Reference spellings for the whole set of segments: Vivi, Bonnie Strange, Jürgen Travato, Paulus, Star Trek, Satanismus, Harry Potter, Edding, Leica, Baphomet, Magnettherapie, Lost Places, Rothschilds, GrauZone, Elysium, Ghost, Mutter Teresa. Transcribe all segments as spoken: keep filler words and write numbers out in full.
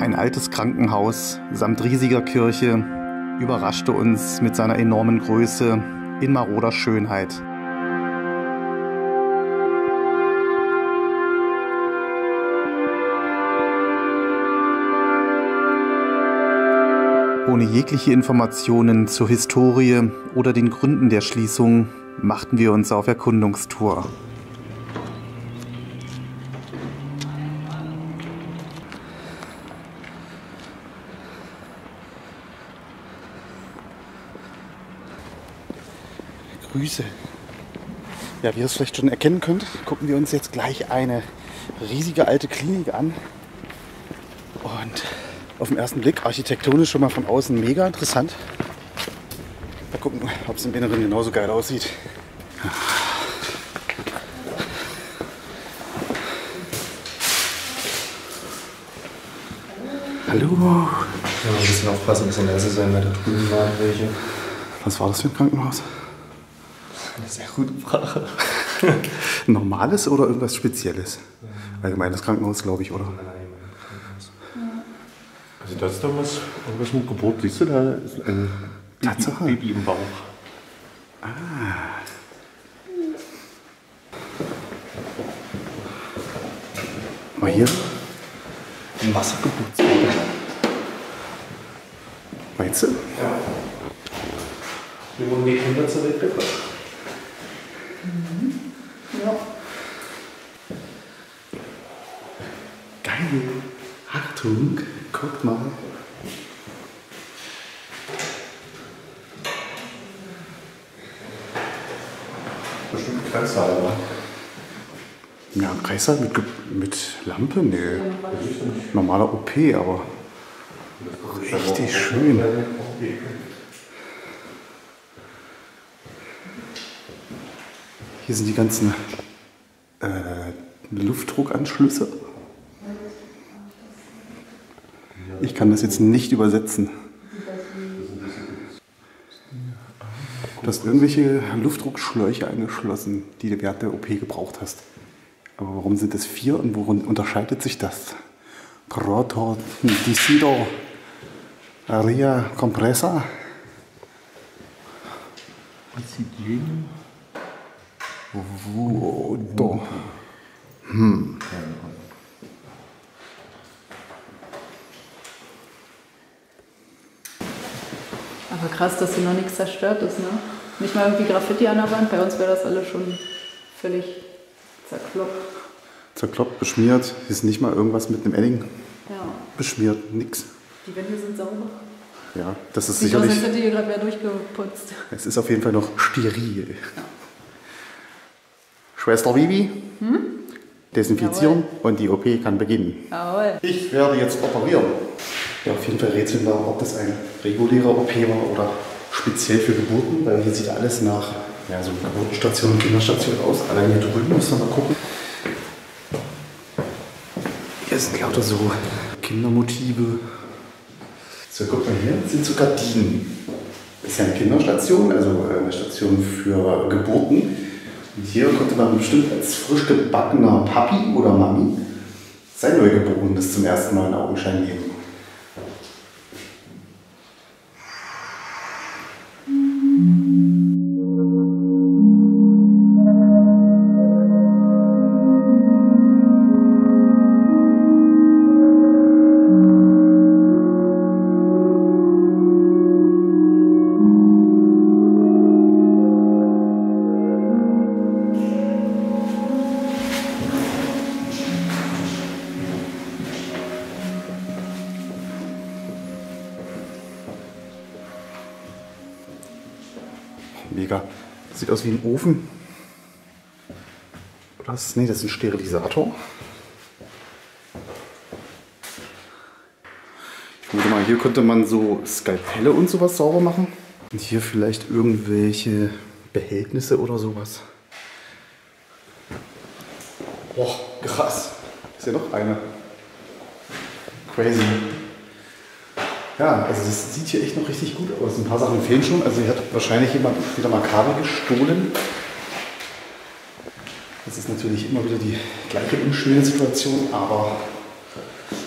Ein altes Krankenhaus samt riesiger Kirche überraschte uns mit seiner enormen Größe in maroder Schönheit. Ohne jegliche Informationen zur Historie oder den Gründen der Schließung machten wir uns auf Erkundungstour. Grüße. Ja, wie ihr es vielleicht schon erkennen könnt, gucken wir uns jetzt gleich eine riesige alte Klinik an. Und auf den ersten Blick architektonisch schon mal von außen mega interessant. Mal gucken, ob es im Inneren genauso geil aussieht. Hallo. Ja, ein bisschen aufpassen, ein bisschen leise sein, weil da drüben waren welche. Was war das für ein Krankenhaus? Eine sehr gute Frage. Normales oder irgendwas Spezielles? Allgemeines Krankenhaus, glaube ich, oder? Also das ist doch was, was mit Geburt, siehst du, da ist ein Baby, Baby im Bauch. Ah. Mal hier. Ein Wassergeburtsbaum. Meinst du? Ja. Wir wurden die Kinder zur Welt gebracht. Mhm. Ja. Geil. Achtung. Guckt mal. Bestimmt ein Kreissaal, oder? Ja, ein Kreissaal mit, mit Lampe? Nee. Normaler O P, aber richtig schön. Hier sind die ganzen äh, Luftdruckanschlüsse. Ich kann das jetzt nicht übersetzen. Du hast irgendwelche Luftdruckschläuche angeschlossen, die du während der O P gebraucht hast. Aber warum sind es vier und worin unterscheidet sich das? Proto Dicido Aria Compressor. Vodo. Hm. Aber krass, dass hier noch nichts zerstört ist, ne? Nicht mal irgendwie Graffiti an der Wand, bei uns wäre das alles schon völlig zerkloppt. Zerkloppt, beschmiert, hier ist nicht mal irgendwas mit einem Edding. Ja. Beschmiert, nix. Die Wände sind sauber. Ja, das ist sicherlich... Die sind hier gerade wieder durchgeputzt. Es ist auf jeden Fall noch steril. Ja. Schwester Vivi, hm? Desinfizieren und die O P kann beginnen. Jawohl. Ich werde jetzt operieren. Ja, auf jeden Fall rätseln wir, ob das ein regulärer O P war oder speziell für Geburten, weil hier sieht alles nach ja, so Geburtenstation und Kinderstation aus. Allein hier drüben müssen wir mal gucken. Hier sind lauter so Kindermotive. So, guck mal hier, sind so Gardinen. Das ist ja eine Kinderstation, also eine Station für Geburten. Und hier konnte man bestimmt als frisch gebackener Papi oder Mami sein Neugeborenes zum ersten Mal in Augenschein nehmen. Mega. Das sieht aus wie ein Ofen. Das, nee, das ist ein Sterilisator. Ich gucke mal, hier könnte man so Skalpelle und sowas sauber machen. Und hier vielleicht irgendwelche Behältnisse oder sowas. Boah, krass. Ist ja noch eine. Crazy. Ja, also das sieht hier echt noch richtig gut aus. Ein paar Sachen fehlen schon. Also hier hat wahrscheinlich jemand wieder mal Kabel gestohlen. Das ist natürlich immer wieder die gleiche unschöne Situation, aber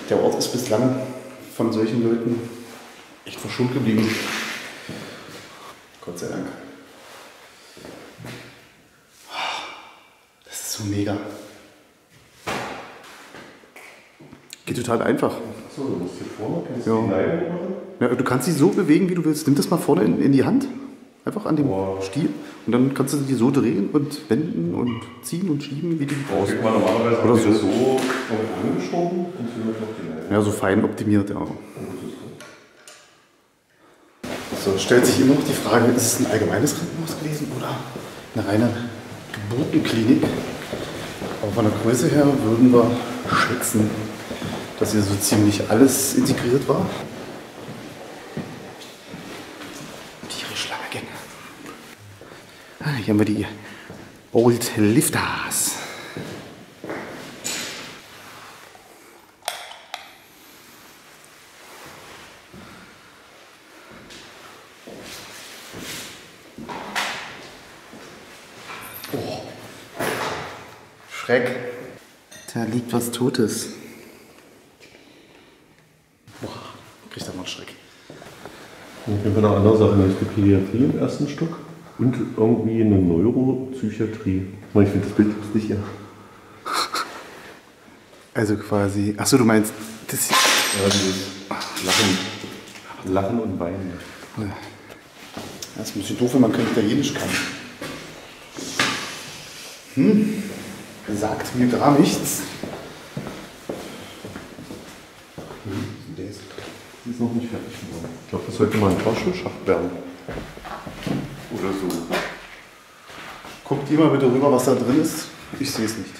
der Ort ist bislang von solchen Leuten echt verschont geblieben. Gott sei Dank. Das ist so mega. Geht total einfach. So, du musst hier vorne, kannst ja. du die Leine machen? Ja, du kannst sie so bewegen, wie du willst. Nimm das mal vorne in, in die Hand. Einfach an dem wow. Stiel. Und dann kannst du die so drehen und wenden und ziehen und schieben, wie du brauchst. Man normalerweise oder so. so angeschoben und die Leine. Ja, so fein optimiert, ja. Also stellt sich immer noch die Frage, ist es ein allgemeines Krankenhaus gewesen oder eine reine Geburtenklinik? Aber von der Größe her würden wir schätzen, dass hier so ziemlich alles integriert war. Tierisch lange Gänge. Hier haben wir die Old Lifters. Oh. Schreck. Da liegt was Totes. Ich habe eine andere Sache, nämlich die Pädiatrie im ersten Stück und irgendwie eine Neuropsychiatrie. Ich finde das Bild lustig, ja. Also quasi, achso, du meinst das hier. Ja, das Lachen. Lachen und Weinen. Ja. Das ist ein bisschen doof, wenn man kein Italienisch kann. Hm? Sagt mir gar nichts. Die ist noch nicht fertig geworden. Ich glaube, das sollte mal ein Fahrstuhlschacht werden. Oder so. Guckt ihr mal bitte rüber, was da drin ist. Ich sehe es nicht.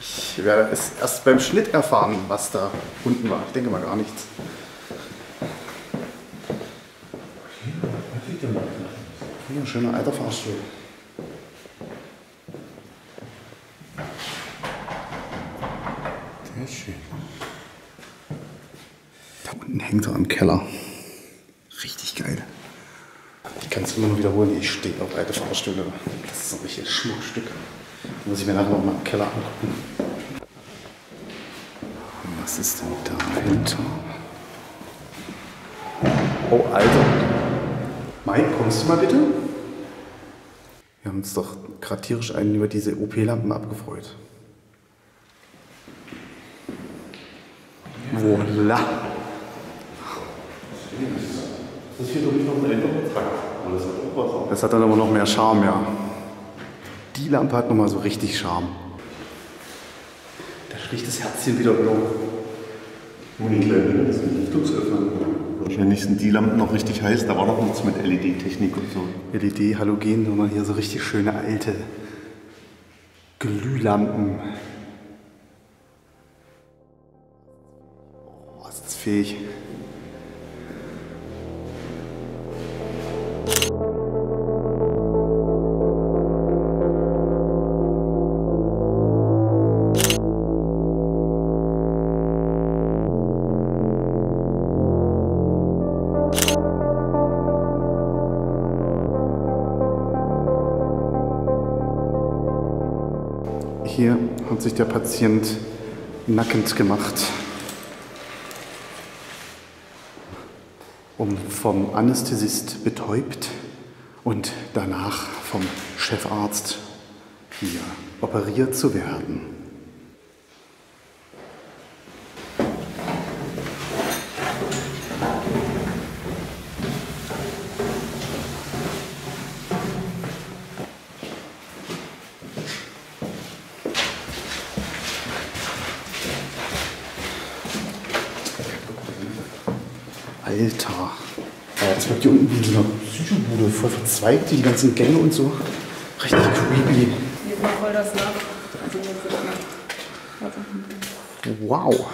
Ich werde es erst beim Schnitt erfahren, was da unten war. Ich denke mal gar nichts. Hier ein schöner alter Fahrstuhl. Schön. Da unten hängt er im Keller. Richtig geil. Ich kann es immer nur wiederholen. Ich stehe auf alte Fahrstühle. Das ist ein richtiges Schmuckstück. Das muss ich mir nachher noch mal im Keller angucken. Und was ist denn dahinter? Oh, Alter. Mike, kommst du mal bitte? Wir haben uns doch gerade tierisch einen über diese O P-Lampen abgefreut. Voilà. Das hier drüben noch ein Änderungstrakt. Das hat dann aber noch mehr Charme, ja. Die Lampe hat nochmal so richtig Charme. Da spricht das Herzchen wieder blau. Nur die kleinen, das sind Lichtungsöffner. Wahrscheinlich sind die Lampen noch richtig heiß, da war noch nichts mit L E D-Technik und so. L E D, Halogen, nochmal hier so richtig schöne alte Glühlampen. Fähig. Hier hat sich der Patient nackend gemacht, um vom Anästhesist betäubt und danach vom Chefarzt hier operiert zu werden. Alter, das wirkt hier unten wie so eine Psychobude, voll verzweigt, die ganzen Gänge und so. Richtig creepy. Hier kommt voll das nach. Wow.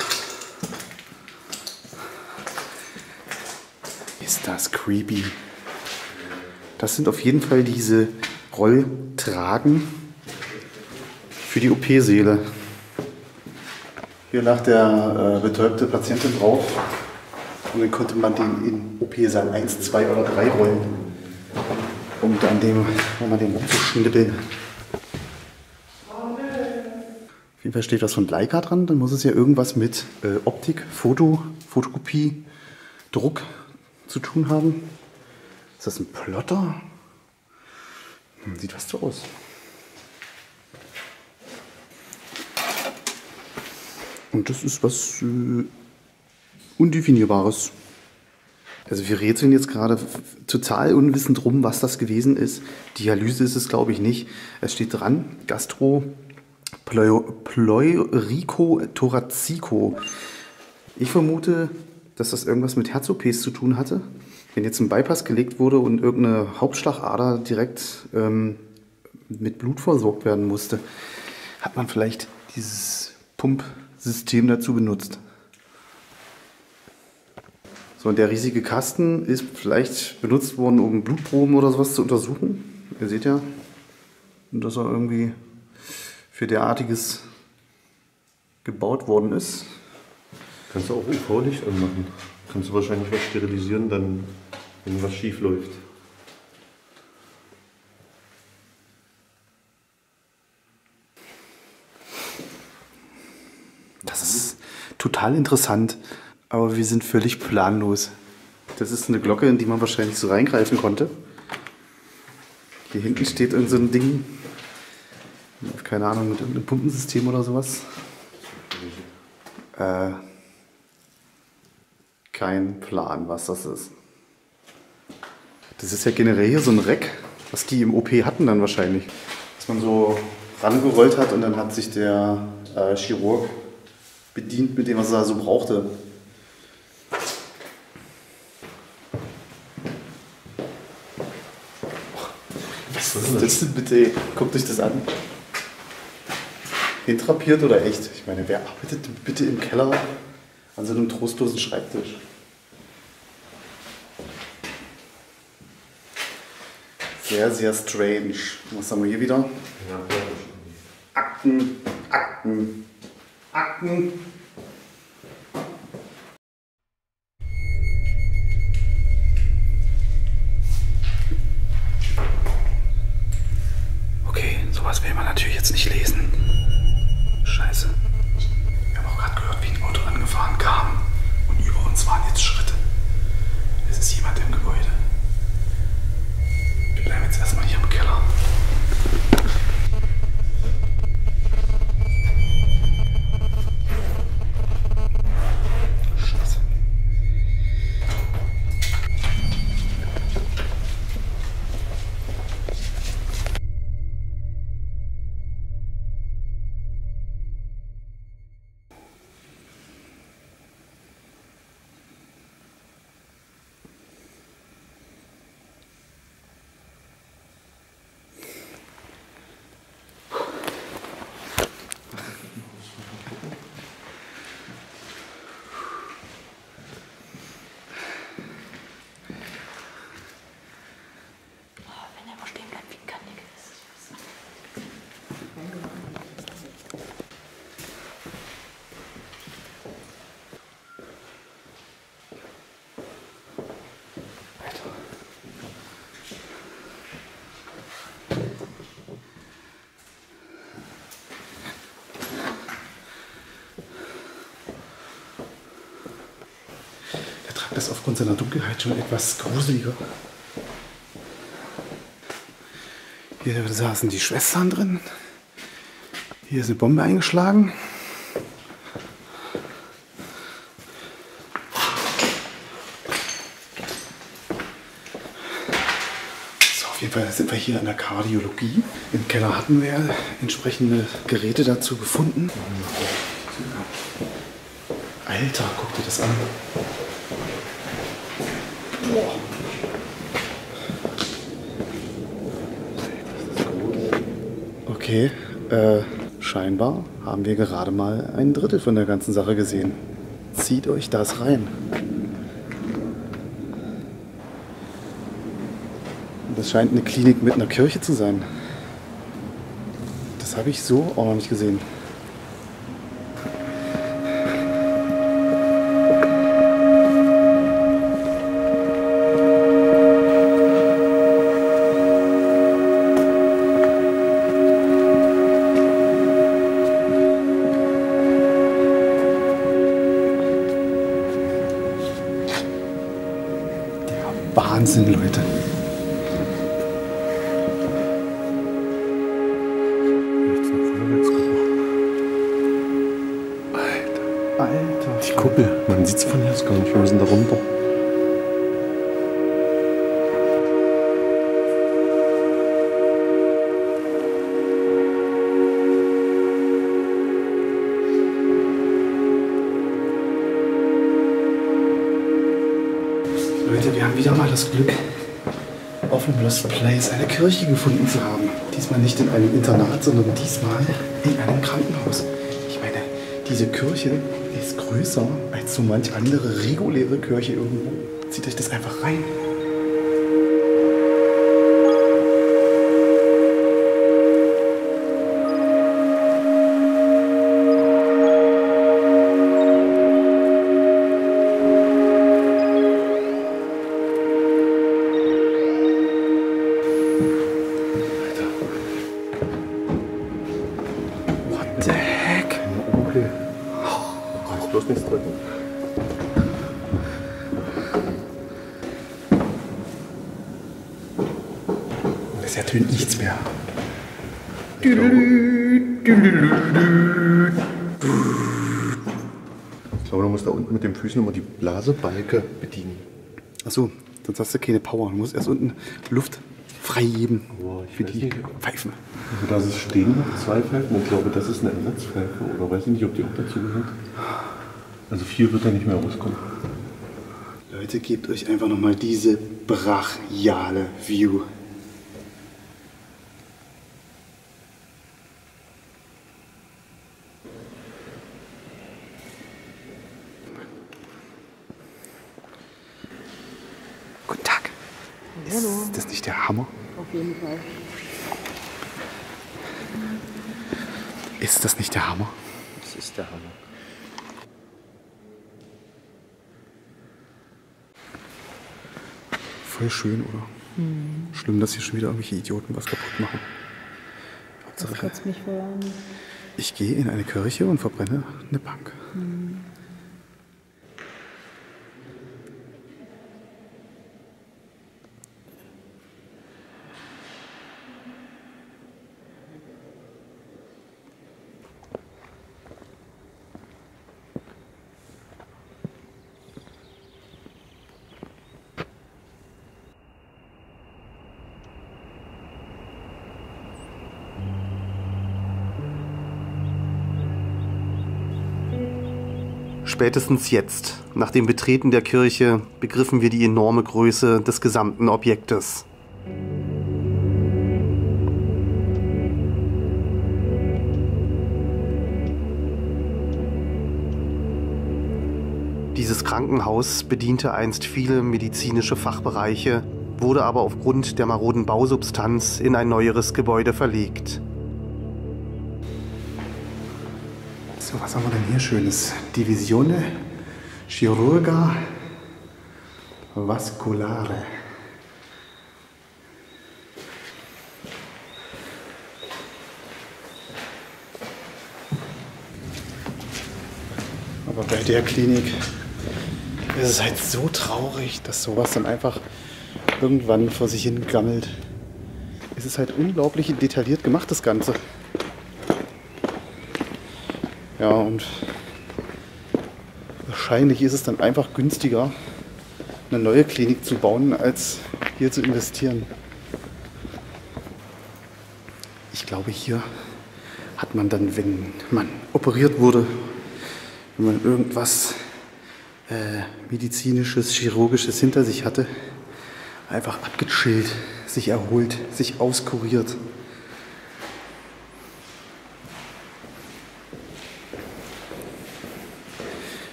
Ist das creepy. Das sind auf jeden Fall diese Rolltragen für die O P-Säle. Hier lag der äh, betäubte Patientin drauf. Und dann konnte man den in O P-Saal eins, zwei oder drei rollen, um an dem, um an dem rumzuschnippeln. Wie Versteht was von Leica dran, dann muss es ja irgendwas mit äh, Optik, Foto, Fotokopie, Druck zu tun haben. Ist das ein Plotter? Hm, sieht was so aus. Und das ist was äh, Undefinierbares. Also wir rätseln jetzt gerade total unwissend rum, was das gewesen ist. Dialyse ist es, glaube ich, nicht. Es steht dran, Gastro... Pleurico-Thorazico. Ich vermute, dass das irgendwas mit Herz-O Ps zu tun hatte. Wenn jetzt ein Bypass gelegt wurde und irgendeine Hauptschlagader direkt ähm, mit Blut versorgt werden musste, hat man vielleicht dieses Pumpsystem dazu benutzt. So, und der riesige Kasten ist vielleicht benutzt worden, um Blutproben oder sowas zu untersuchen. Ihr seht ja, dass er irgendwie für derartiges gebaut worden ist. Kannst du auch U V-Licht anmachen. Kannst du wahrscheinlich was sterilisieren, dann, wenn was schief läuft. Das ist total interessant, aber wir sind völlig planlos. Das ist eine Glocke, in die man wahrscheinlich so reingreifen konnte. Hier hinten steht irgend so ein Ding. Keine Ahnung, mit irgendeinem Pumpensystem oder sowas. Äh, kein Plan, was das ist. Das ist ja generell hier so ein Rack, was die im O P hatten dann wahrscheinlich. Dass man so rangerollt hat und dann hat sich der äh, Chirurg bedient mit dem, was er so brauchte. Was ist das denn bitte? Guckt euch das an. Intrapiert oder echt? Ich meine, wer arbeitet bitte im Keller an so einem trostlosen Schreibtisch? Sehr, sehr strange. Was haben wir hier wieder? Akten, Akten, Akten. Okay, sowas will man natürlich jetzt nicht lesen. Scheiße. Wir haben auch gerade gehört, wie ein Auto angefahren kam und über uns waren jetzt Schritte. Es ist jemand im Gebäude. Wir bleiben jetzt erstmal hier im Keller. Scheiße. Das ist aufgrund seiner Dunkelheit schon etwas gruseliger. Hier saßen die Schwestern drin. Hier ist eine Bombe eingeschlagen. So, auf jeden Fall sind wir hier an der Kardiologie. Im Keller hatten wir entsprechende Geräte dazu gefunden. Alter, guck dir das an. Boah. Okay, äh, scheinbar haben wir gerade mal ein Drittel von der ganzen Sache gesehen. Zieht euch das rein. Das scheint eine Klinik mit einer Kirche zu sein. Das habe ich so auch noch nicht gesehen. Wahnsinn, Leute. Alter. Alter. Die Kuppel. Man sieht es von hier aus gar nicht. Wir müssen da runter. Das Glück, auf dem Lost Place eine Kirche gefunden zu haben. Diesmal nicht in einem Internat, sondern diesmal in einem Krankenhaus. Ich meine, diese Kirche ist größer als so manch andere reguläre Kirche irgendwo. Zieht euch das einfach rein. Es ertönt nichts mehr. Ich glaube, du musst da unten mit den Füßen immer die Blasebalge bedienen. Achso, sonst hast du keine Power. Du musst erst unten Luft freigeben für die Pfeifen. Also das ist stehen, zwei Pfeifen. Ich glaube, das ist eine Ersatzpfeife. Oder weiß ich nicht, ob die auch dazu gehört. Also viel wird da nicht mehr rauskommen. Leute, gebt euch einfach nochmal diese brachiale View. Guten Tag. Hallo. Ist das nicht der Hammer? Auf jeden Fall. Ist das nicht der Hammer? Das ist der Hammer. Voll schön, oder? Mhm. Schlimm, dass hier schon wieder irgendwelche Idioten was kaputt machen. Das kotzt mich voll an. Ich gehe in eine Kirche und verbrenne eine Bank. Mhm. Spätestens jetzt, nach dem Betreten der Kirche, begriffen wir die enorme Größe des gesamten Objektes. Dieses Krankenhaus bediente einst viele medizinische Fachbereiche, wurde aber aufgrund der maroden Bausubstanz in ein neueres Gebäude verlegt. So, was haben wir denn hier Schönes? Divisione Chirurga Vascolare. Aber bei der Klinik ist es halt so traurig, dass sowas dann einfach irgendwann vor sich hin gammelt. Es ist halt unglaublich detailliert gemacht, das Ganze. Ja, und wahrscheinlich ist es dann einfach günstiger, eine neue Klinik zu bauen, als hier zu investieren. Ich glaube, hier hat man dann, wenn man operiert wurde, wenn man irgendwas äh, medizinisches, chirurgisches hinter sich hatte, einfach abgechillt, sich erholt, sich auskuriert.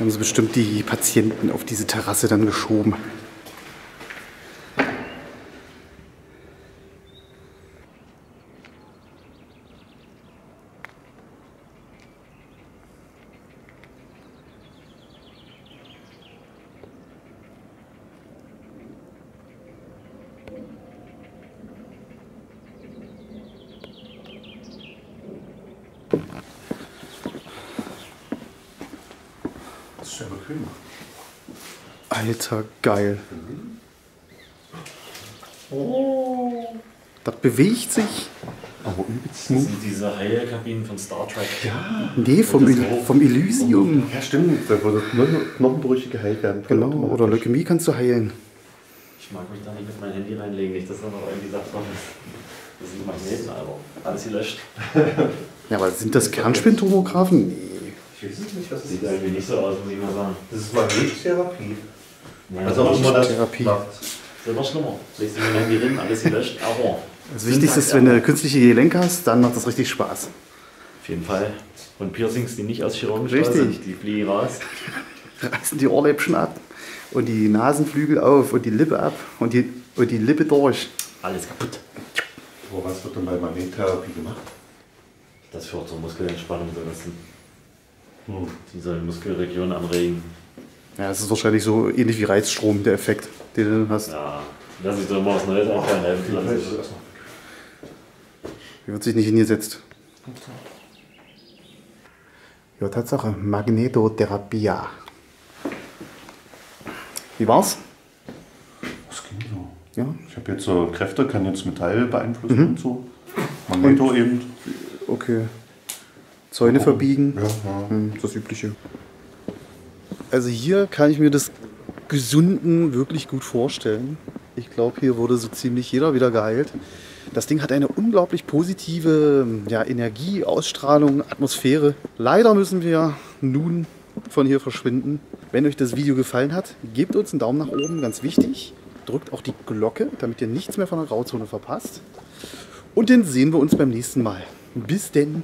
Haben sie bestimmt die Patienten auf diese Terrasse dann geschoben. Alter, geil. Oh. Das bewegt sich. Aber übelst das sind diese Heilkabinen von Star Trek. Ja, nee, vom, vom Elysium. Ja, stimmt. Da wurde knochenbrüchige Heilkabinen. Genau, oder Leukämie kannst du heilen. Ich mag mich da nicht mit meinem Handy reinlegen, nicht, dass da noch irgendwie Sachen ist. Das sind Magneten, aber alles gelöscht. Ja, aber sind das Kernspintomographen? Nee. Ich weiß nicht, was das sieht eigentlich nicht so aus, muss ich mal sagen. Das ist Magnettherapie. Ja, also auch immer das Therapie. Macht. Das ist immer schlimmer. Legst du mit dem Handy rein, alles gelöscht, aber. Das Wichtigste ist, wenn du künstliche Gelenke hast, dann macht das richtig Spaß. Auf jeden Fall. Und Piercings, die nicht aus Chirurgenstahl sind, die fliegen raus. Reißen die Ohrläppchen ab und die Nasenflügel auf und die Lippe ab und die, und die Lippe durch. Alles kaputt. Oh, was wird denn bei Magnettherapie gemacht? Das führt zur Muskelentspannung, so lassen. Hm. Die soll die Muskelregion anregen. Ja, das ist wahrscheinlich so ähnlich wie Reizstrom, der Effekt, den du hast. Ja, lass ich doch mal was Neues anfangen. Hier wird sich nicht hingesetzt. Ja, Tatsache, Magnetotherapie. Wie war's? Das ging so. Ja? Ich habe jetzt so Kräfte, kann jetzt Metall beeinflussen mhm. und so. Magneto und, eben. Okay. Zäune oh. verbiegen. Ja, ja. Das Übliche. Also hier kann ich mir das Gesunden wirklich gut vorstellen. Ich glaube, hier wurde so ziemlich jeder wieder geheilt. Das Ding hat eine unglaublich positive ja, Energie, Ausstrahlung, Atmosphäre. Leider müssen wir nun von hier verschwinden. Wenn euch das Video gefallen hat, gebt uns einen Daumen nach oben, ganz wichtig. Drückt auch die Glocke, damit ihr nichts mehr von der GrauZone verpasst. Und dann sehen wir uns beim nächsten Mal. Bis denn!